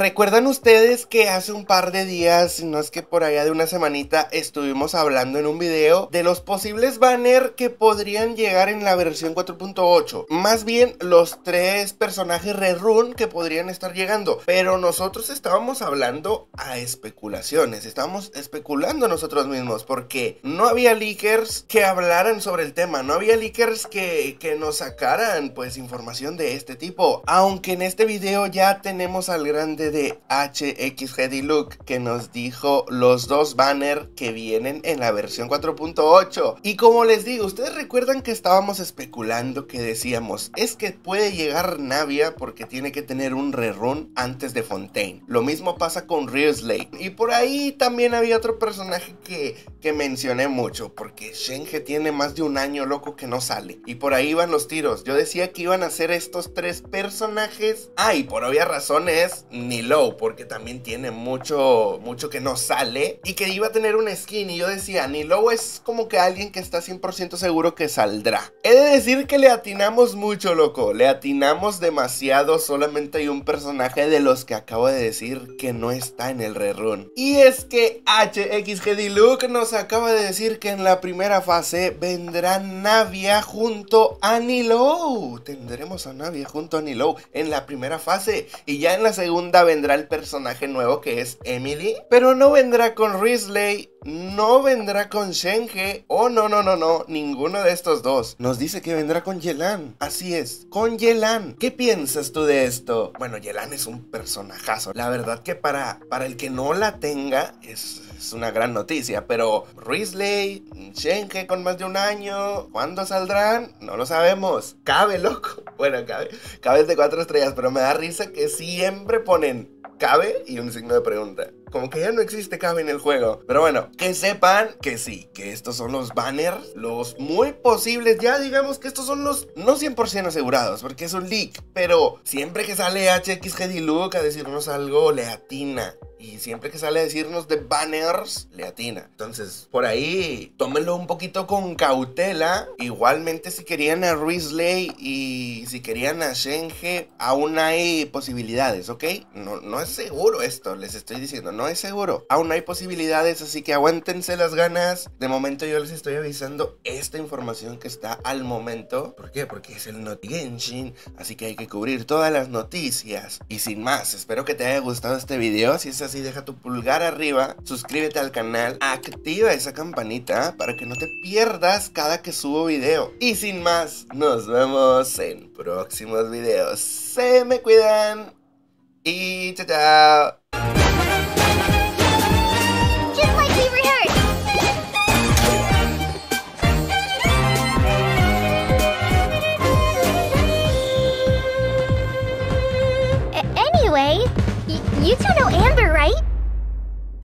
¿Recuerdan ustedes que hace un par de días, no es que por allá de una semanita, estuvimos hablando en un video de los posibles banners que podrían llegar en la versión 4.8? Más bien los tres personajes rerun que podrían estar llegando, pero nosotros estábamos hablando a especulaciones, estábamos especulando nosotros mismos porque no había leakers que hablaran sobre el tema, no había leakers que nos sacaran pues información de este tipo, aunque en este video ya tenemos al grande de HXGDLuke que nos dijo los dos banners que vienen en la versión 4.8. Y como les digo, ustedes recuerdan que estábamos especulando, que decíamos, es que puede llegar Navia porque tiene que tener un rerun antes de Fontaine. Lo mismo pasa con Wriothesley. Y por ahí también había otro personaje que mencioné mucho, porque Shenhe tiene más de un año loco que no sale. Y por ahí van los tiros. Yo decía que iban a ser estos tres personajes. Ah, y por obvias razones, Nilou, porque también tiene mucho que no sale. Y que iba a tener un skin. Y yo decía, Nilou es como que alguien que está 100% seguro que saldrá. He de decir que le atinamos mucho, loco. Le atinamos demasiado. Solamente hay un personaje de los que acabo de decir que no está en el rerun. Y es que HXGDLuke nos acaba de decir que en la primera fase vendrá Navia junto a Nilou. Tendremos a Navia junto a Nilou en la primera fase. Y ya en la segunda vendrá el personaje nuevo que es Emilie. Pero no vendrá con Wriothesley, no vendrá con Shenhe. Oh, no, ninguno de estos dos. Nos dice que vendrá con Yelan. Así es, con Yelan. ¿Qué piensas tú de esto? Bueno, Yelan es un personajazo. La verdad que para el que no la tenga es una gran noticia. Pero Wriothesley, Shenhe con más de un año, ¿cuándo saldrán? No lo sabemos. Cabe, loco. Bueno, cabe es de 4 estrellas, pero me da risa que siempre ponen cabe y un signo de pregunta. Como que ya no existe cabe en el juego. Pero bueno, que sepan que sí, que estos son los banners, los muy posibles. Ya digamos que estos son los no 100% asegurados, porque es un leak. Pero siempre que sale HXGDLuke a decirnos algo, le atina. Y siempre que sale a decirnos de banners, le atina. Entonces, por ahí, tómenlo un poquito con cautela. Igualmente, si querían a Wriothesley y si querían a Shenhe, aún hay posibilidades, ¿ok? No es seguro esto, les estoy diciendo, no es seguro. Aún hay posibilidades, así que aguántense las ganas. De momento yo les estoy avisando esta información que está al momento. ¿Por qué? Porque es el Notigenshin, así que hay que cubrir todas las noticias. Y sin más, espero que te haya gustado este video. Si es así, deja tu pulgar arriba, suscríbete al canal, activa esa campanita para que no te pierdas cada que subo video. Y sin más, nos vemos en próximos videos. Se me cuidan y chao chao. You two know Amber, right?